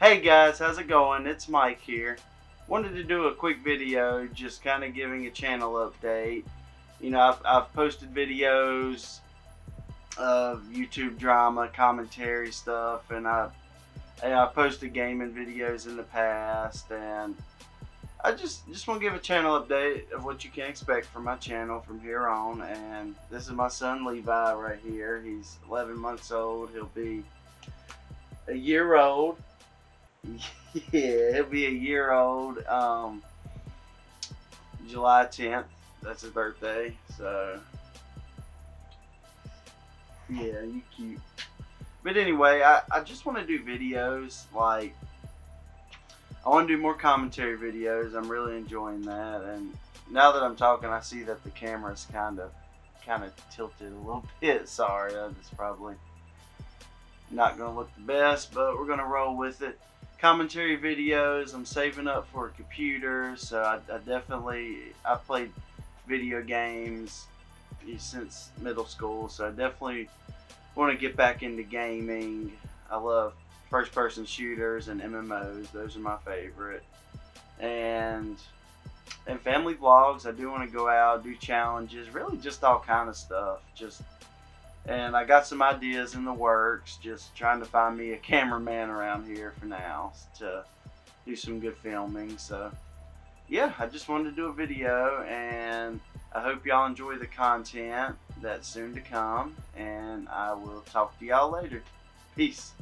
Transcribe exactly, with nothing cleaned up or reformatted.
Hey guys, how's it going? It's Mike here. Wanted to do a quick video just kind of giving a channel update. You know, I've, I've posted videos of YouTube drama, commentary stuff, and I've, and I've posted gaming videos in the past, and I just, just want to give a channel update of what you can expect from my channel from here on. And this is my son Levi right here. He's eleven months old. He'll be a year old. Yeah, he'll be a year old um, July tenth. That's his birthday. So, yeah, you cute. But anyway, I, I just want to do videos. Like, I want to do more commentary videos. I'm really enjoying that. And now that I'm talking, I see that the camera's kind of, kind of tilted a little bit. Sorry, that's probably not going to look the best, but we're going to roll with it. Commentary videos, I'm saving up for a computer, so I, I definitely, I played video games since middle school, so I definitely want to get back into gaming. I love first person shooters and M M Os, those are my favorite. And, and family vlogs, I do want to go out, do challenges, really just all kind of stuff. Just And I got some ideas in the works, just trying to find me a cameraman around here for now to do some good filming. So yeah, I just wanted to do a video, and I hope y'all enjoy the content that's soon to come, and I will talk to y'all later. Peace.